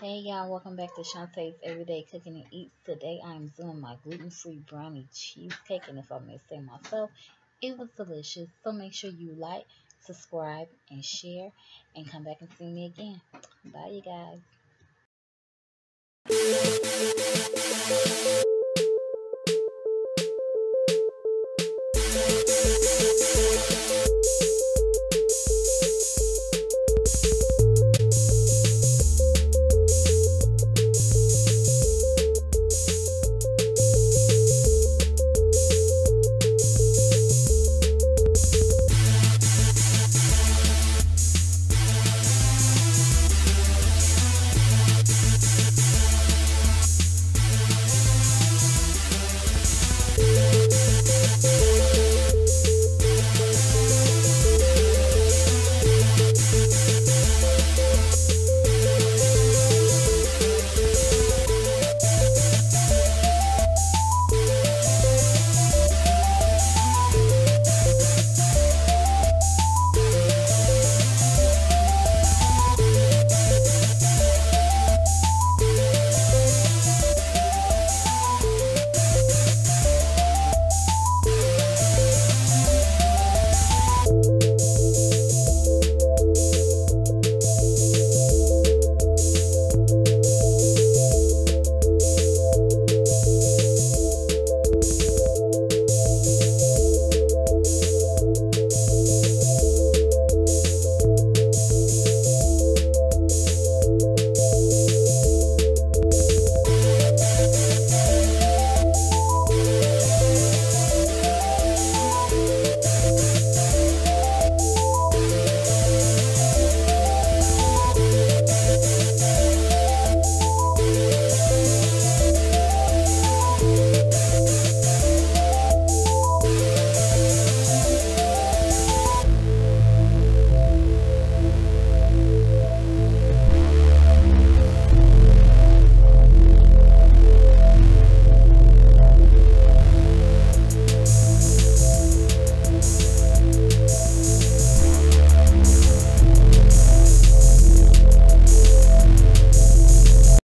Hey y'all, welcome back to Chontae's Everyday Cooking and Eats. Today I'm doing my gluten-free brownie cheesecake, and if I may say myself, it was delicious. So make sure you like, subscribe, and share, and come back and see me again. Bye you guys.